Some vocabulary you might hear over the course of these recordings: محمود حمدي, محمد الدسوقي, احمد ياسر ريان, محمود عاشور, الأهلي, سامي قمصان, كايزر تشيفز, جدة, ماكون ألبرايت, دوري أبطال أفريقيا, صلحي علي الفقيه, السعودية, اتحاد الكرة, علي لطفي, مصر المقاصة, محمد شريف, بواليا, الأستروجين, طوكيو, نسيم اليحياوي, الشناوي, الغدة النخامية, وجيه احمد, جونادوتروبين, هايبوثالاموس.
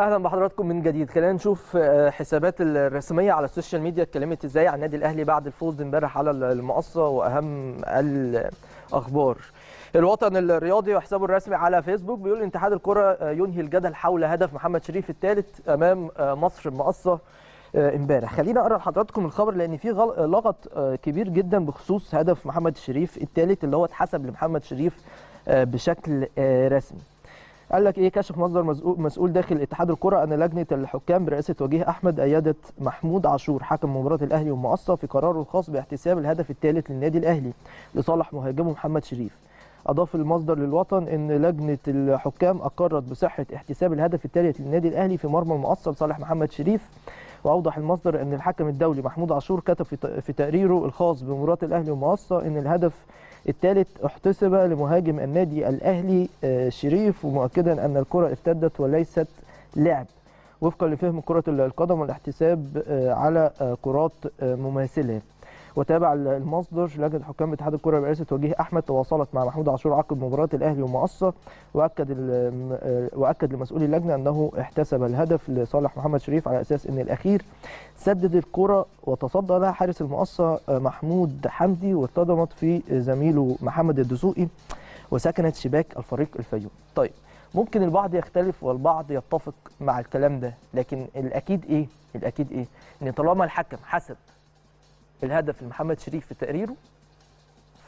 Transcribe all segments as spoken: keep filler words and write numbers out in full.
اهلا بحضراتكم من جديد. خلينا نشوف حسابات الرسميه على السوشيال ميديا اتكلمت ازاي عن النادي الاهلي بعد الفوز امبارح على المقصه واهم الاخبار. الوطن الرياضي وحسابه الرسمي على فيسبوك بيقول اتحاد الكره ينهي الجدل حول هدف محمد شريف الثالث امام مصر المقاصه امبارح. خلينا اقرا لحضراتكم الخبر لان في لغط كبير جدا بخصوص هدف محمد شريف الثالث اللي هو اتحسب لمحمد شريف بشكل رسمي. قال لك ايه؟ كشف مصدر مسؤول داخل اتحاد الكره ان لجنه الحكام برئاسه وجيه احمد ايدت محمود عاشور حكم مباراه الاهلي والمقصه في قراره الخاص باحتساب الهدف الثالث للنادي الاهلي لصالح مهاجمه محمد شريف. اضاف المصدر للوطن ان لجنه الحكام اقرت بصحه احتساب الهدف الثالث للنادي الاهلي في مرمى المقصه لصالح محمد شريف. واوضح المصدر ان الحكم الدولي محمود عاشور كتب في تقريره الخاص بمباراه الاهلي والمقصه ان الهدف الثالث احتسب لمهاجم النادي الاهلي شريف، ومؤكدا ان الكره ارتدت وليست لعب وفقا لفهم كره القدم والاحتساب على كرات مماثله. وتابع المصدر لجنه حكام اتحاد الكره برئاسه وجيه احمد تواصلت مع محمود عاشور عقب مباراه الاهلي والمقصه واكد واكد لمسؤولي اللجنه انه احتسب الهدف لصالح محمد شريف على اساس ان الاخير سدد الكره وتصدى لها حارس المقصه محمود حمدي واتصدمت في زميله محمد الدسوقي وسكنت شباك الفريق الفيوم. طيب ممكن البعض يختلف والبعض يتفق مع الكلام ده، لكن الاكيد ايه؟ الاكيد ايه؟ ان طالما الحكم حسب الهدف لمحمد شريف في تقريره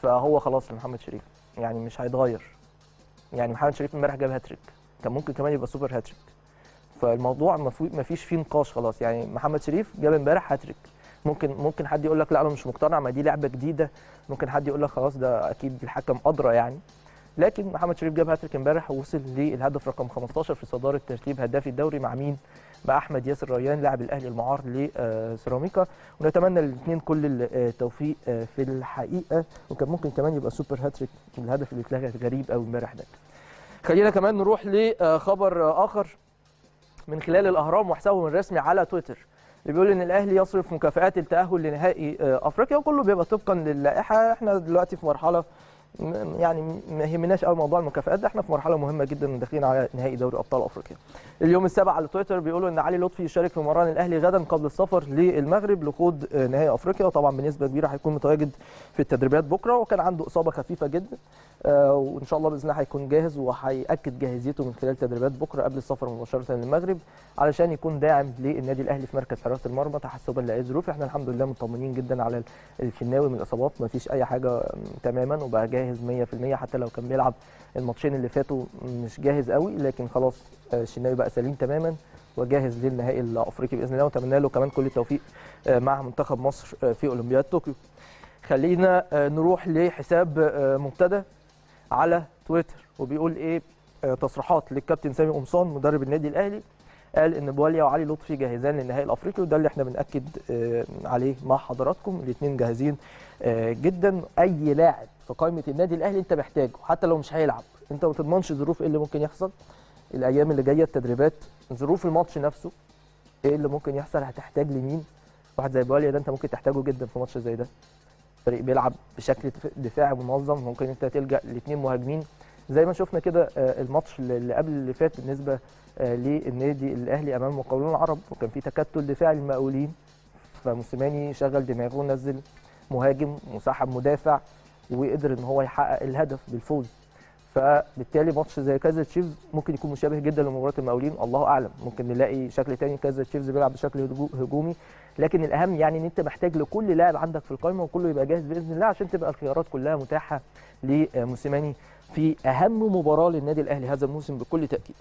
فهو خلاص لمحمد شريف، يعني مش هيتغير. يعني محمد شريف امبارح جاب هاتريك، كان ممكن كمان يبقى سوبر هاتريك، فالموضوع ما فيش فيه نقاش خلاص. يعني محمد شريف جاب امبارح هاتريك. ممكن ممكن حد يقول لك لا انا مش مقتنع، ما دي لعبه جديده، ممكن حد يقول لك خلاص ده اكيد الحكم ادرى يعني، لكن محمد شريف جاب هاتريك امبارح ووصل للهدف رقم خمستاشر في صداره ترتيب هدافي الدوري مع مين؟ مع احمد ياسر ريان لاعب الاهلي المعار لسيراميكا، ونتمنى للاثنين كل التوفيق في الحقيقه، وكان ممكن كمان يبقى سوبر هاتريك الهدف اللي اتلغى غريب قوي امبارح ده. خلينا كمان نروح لخبر اخر من خلال الاهرام وحسابهم الرسمي على تويتر اللي بيقول ان الاهلي يصرف مكافئات التاهل لنهائي افريقيا وكله بيبقى طبقا للائحه. احنا دلوقتي في مرحله يعني ما يهمناش قوي موضوع المكافئات ده، احنا في مرحله مهمه جدا داخلين على نهائي دوري ابطال افريقيا. اليوم السابع على تويتر بيقولوا ان علي لطفي يشارك في مباراه الاهلي غدا قبل السفر للمغرب لخوض نهائي افريقيا، وطبعا بنسبه كبيره هيكون متواجد في التدريبات بكره وكان عنده اصابه خفيفه جدا، آه وان شاء الله باذن الله هيكون جاهز وهياكد جاهزيته من خلال تدريبات بكره قبل السفر مباشره للمغرب علشان يكون داعم للنادي الاهلي في مركز حراسه المرمى تحسبا لاي ظروف. احنا الحمد لله مطمنين جدا على الشناوي من الاصابات، ما فيش اي حاجه تماما وبقى جاهز مية في المية، حتى لو كان بيلعب الماتشين اللي فاتوا مش جاهز قوي، لكن خلاص الشناوي بقى سليم تماما وجاهز للنهائي الافريقي باذن الله، ونتمنى له كمان كل التوفيق مع منتخب مصر في اولمبياد طوكيو. خلينا نروح لحساب مبتدى على تويتر وبيقول ايه تصريحات للكابتن سامي قمصان مدرب النادي الاهلي، قال ان بواليا وعلي لطفي جاهزان للنهائي الافريقي، وده اللي احنا بنأكد عليه مع حضراتكم، الاثنين جاهزين جدا. اي لاعب في قائمه النادي الاهلي انت محتاجه حتى لو مش هيلعب، انت ما تضمنش ظروف ايه اللي ممكن يحصل الايام اللي جايه، التدريبات، ظروف الماتش نفسه، ايه اللي ممكن يحصل، هتحتاج لمين. واحد زي بواليا ده انت ممكن تحتاجه جدا في ماتش زي ده، فريق بيلعب بشكل دفاعي منظم، ممكن انت تلجأ لاثنين مهاجمين زي ما شفنا كده الماتش اللي قبل اللي فات بالنسبه للنادي الاهلي امام مقاولون العرب، وكان في تكتل دفاعي للمقاولين، فموسيماني شغل دماغه ونزل مهاجم وسحب مدافع وقدر ان هو يحقق الهدف بالفوز. فبالتالي ماتش زي كايزر تشيفز ممكن يكون مشابه جدا لمباراه المقاولين، الله اعلم، ممكن نلاقي شكل ثاني كايزر تشيفز بيلعب بشكل هجومي، لكن الاهم يعني ان انت محتاج لكل لاعب عندك في القائمه وكله يبقى جاهز باذن الله عشان تبقى الخيارات كلها متاحه لموسيماني في اهم مباراه للنادي الاهلي هذا الموسم بكل تاكيد.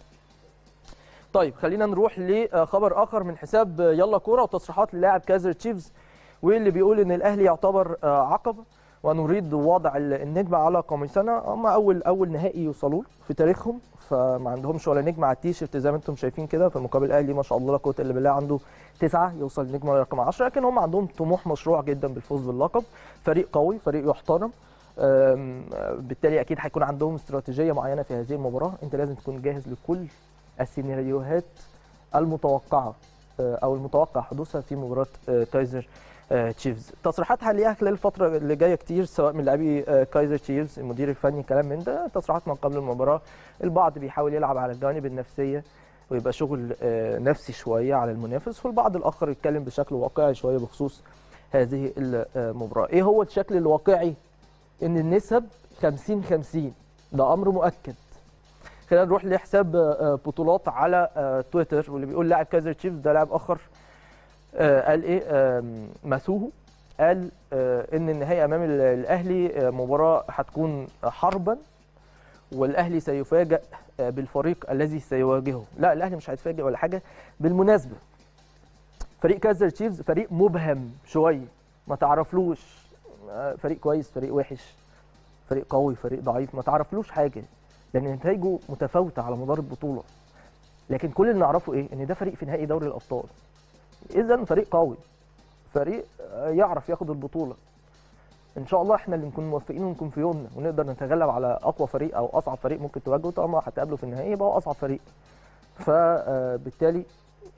طيب خلينا نروح لخبر اخر من حساب يلا كوره وتصريحات للاعب كايزر تشيفز واللي بيقول ان الاهلي يعتبر عقبه ونريد وضع النجمه على قميصنا. هم اول اول نهائي يوصلوا في تاريخهم، فما عندهمش ولا نجمه على التيشيرت زي ما انتم شايفين كده. في المقابل الاهلي ما شاء الله لا قوه الا بالله عنده تسعه يوصل النجمه رقم عشرة، لكن هم عندهم طموح مشروع جدا بالفوز باللقب، فريق قوي، فريق يحترم، بالتالي اكيد هيكون عندهم استراتيجيه معينه في هذه المباراه. انت لازم تكون جاهز لكل السيناريوهات المتوقعه او المتوقع حدوثها في مباراه كايزر تشيفز. تصريحاتها ليها خلال الفتره اللي جايه كتير، سواء من لاعبي كايزر تشيفز، المدير الفني، كلام من ده، تصريحات من قبل المباراه. البعض بيحاول يلعب على الجوانب النفسيه ويبقى شغل نفسي شويه على المنافس، والبعض الاخر يتكلم بشكل واقعي شويه بخصوص هذه المباراه. ايه هو الشكل الواقعي؟ ان النسب خمسين خمسين، ده امر مؤكد. خلينا نروح لحساب بطولات على تويتر، واللي بيقول لاعب كايزر تشيفز ده لاعب اخر قال ايه مسوه، قال ان النهائي امام الاهلي مباراه هتكون حربا، والاهلي سيفاجئ بالفريق الذي سيواجهه. لا، الاهلي مش هيتفاجئ ولا حاجه. بالمناسبه فريق كايزر تشيفز فريق مبهم شويه، ما تعرفلوش فريق كويس فريق وحش، فريق قوي فريق ضعيف، ما تعرفلوش حاجه، لان نتائجه متفاوته على مدار البطوله. لكن كل اللي نعرفه ايه؟ ان ده فريق في نهائي دوري الابطال، اذا فريق قوي، فريق يعرف ياخد البطوله. ان شاء الله احنا اللي نكون موفقين ونكون في يومنا، ونقدر نتغلب على اقوى فريق او اصعب فريق ممكن تواجهه. طالما هتقابله في النهائي يبقى هو اصعب فريق، فبالتالي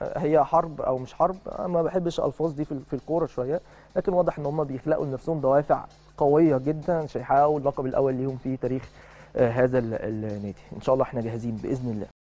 هي حرب او مش حرب. انا ما بحبش الفاظ دي في الكوره شويه، لكن واضح ان هم بيخلقوا لنفسهم دوافع قويه جدا عشان يحققوا اللقب الاول ليهم في تاريخ هذا النادي. ان شاء الله احنا جاهزين باذن الله.